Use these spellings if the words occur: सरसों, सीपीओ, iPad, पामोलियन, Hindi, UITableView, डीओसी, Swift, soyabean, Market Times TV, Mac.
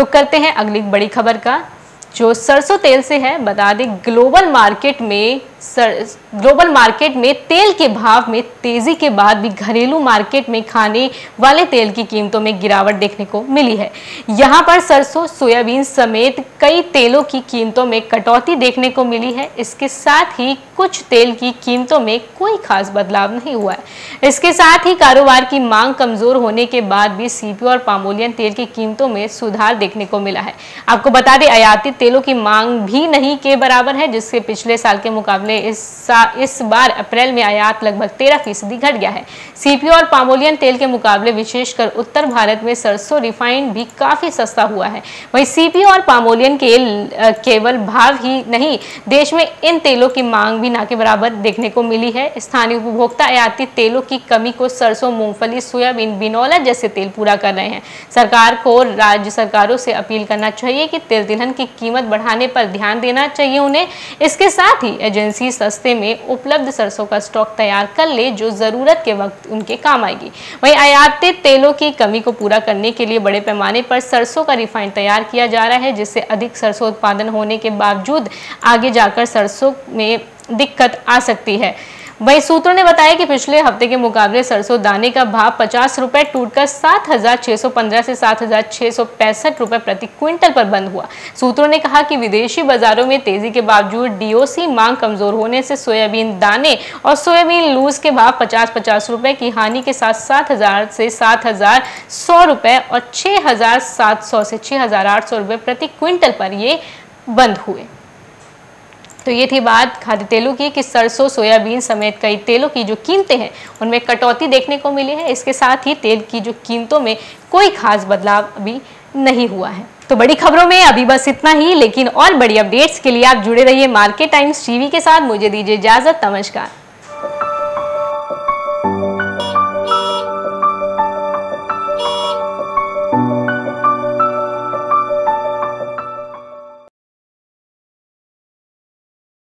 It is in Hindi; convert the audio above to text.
रुक करते हैं अगली बड़ी खबर का जो सरसों तेल से है। बता दें ग्लोबल मार्केट में तेल के भाव में तेजी के बाद भी घरेलू मार्केट में खाने वाले तेल की कीमतों में गिरावट देखने को मिली है। यहां पर सरसों, सोयाबीन समेत कई तेलों की कीमतों में कटौती देखने को मिली है। इसके साथ ही कुछ तेल की कीमतों में कोई खास बदलाव नहीं हुआ है। इसके साथ ही कारोबार की मांग कमजोर होने के बाद भी सीपीओ और पामोलियन तेल की कीमतों में सुधार देखने को मिला है। आपको बता दें आयातित तेलों की मांग भी नहीं के बराबर है, जिससे पिछले साल के मुकाबले इस बार अप्रैल में आयात लगभग 13% घट गया है। सीपीओ और पामोलियन तेल के मुकाबले विशेषकर उत्तर भारत में सरसों रिफाइंड भी काफी सस्ता हुआ है। वहीं सीपीओ और पामोलियन के केवल भाव ही नहीं, देश में इन तेलों की मांग भी ना के बराबर देखने को मिली है। स्थानीय उपभोक्ता आयातित तेलों की कमी को सरसों, मूंगफली, सोयाबीन, बिनौला जैसे तेल पूरा कर रहे हैं। सरकार को राज्य सरकारों से अपील करना चाहिए कि तेल तिलहन की कीमत बढ़ाने पर ध्यान देना चाहिए उन्हें। इसके साथ ही एजेंसी सस्ते में उपलब्ध सरसों का स्टॉक तैयार कर ले जो जरूरत के वक्त उनके काम आएगी। वहीं आयातित तेलों की कमी को पूरा करने के लिए बड़े पैमाने पर सरसों का रिफाइंड तैयार किया जा रहा है, जिससे अधिक सरसों उत्पादन होने के बावजूद आगे जाकर सरसों में दिक्कत आ सकती है। वहीं सूत्रों ने बताया कि पिछले हफ्ते के मुकाबले सरसों दाने का भाव 50 रुपये टूटकर 7,615 से 7,665 रुपये प्रति क्विंटल पर बंद हुआ। सूत्रों ने कहा कि विदेशी बाजारों में तेजी के बावजूद डीओसी मांग कमजोर होने से सोयाबीन दाने और सोयाबीन लूज के भाव 50-50 रुपये की हानि के साथ 7,000 से 7,100 रुपये और 6,700 से 6,800 रुपये प्रति क्विंटल पर ये बंद हुए। तो ये थी बात खाद्य तेलों की कि सरसों, सोयाबीन समेत कई तेलों की जो कीमतें हैं उनमें कटौती देखने को मिली है। इसके साथ ही तेल की जो कीमतों में कोई खास बदलाव अभी नहीं हुआ है। तो बड़ी खबरों में अभी बस इतना ही, लेकिन और बड़ी अपडेट्स के लिए आप जुड़े रहिए मार्केट टाइम्स टीवी के साथ। मुझे दीजिए इजाज़त, नमस्कार।